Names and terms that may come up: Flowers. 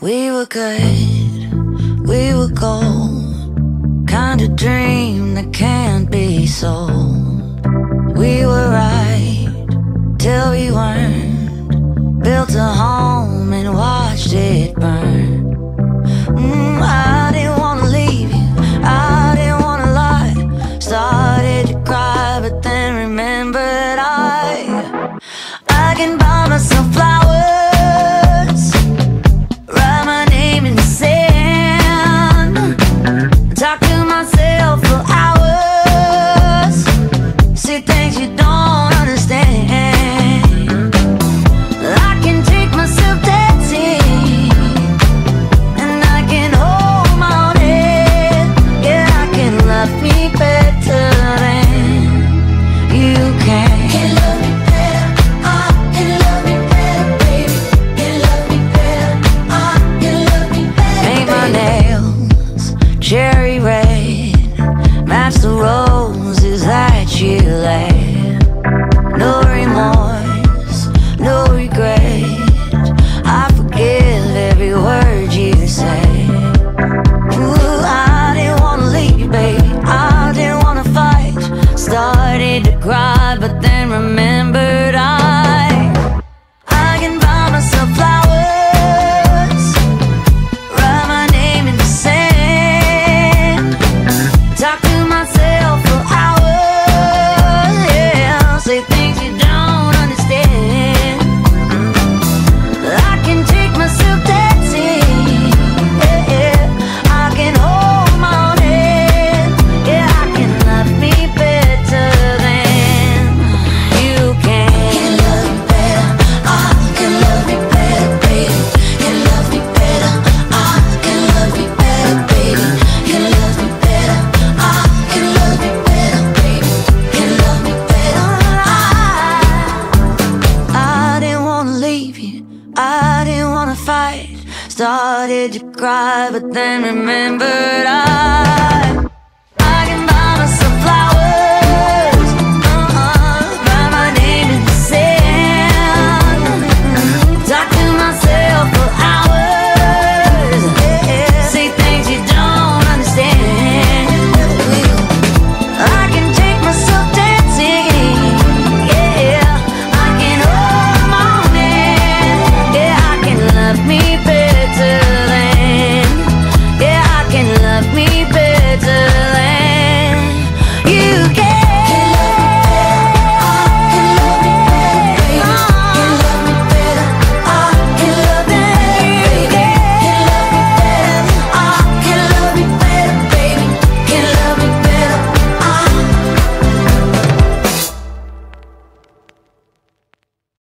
We were good, we were gold, kind of dream that can't be sold. We were right till we weren't, built a home and watched it burn. I didn't wanna leave you, I didn't wanna lie. Started to cry, but then remembered I can buy myself flowers, talk to myself for hours, see things you don't understand. I can take myself dancing, and I can hold my own head. Yeah, I can love me better than you can. Can love me better, I can love me better, baby. Can love me better, I can love me better. Make my nails cherry red, match the roses that you laid. No remorse, no regret, I forgive every word you say. Ooh, I didn't wanna leave, babe, I didn't wanna fight. Started to cry, but then remembered I can buy myself flowers, I didn't wanna fight. Started to cry, but then remembered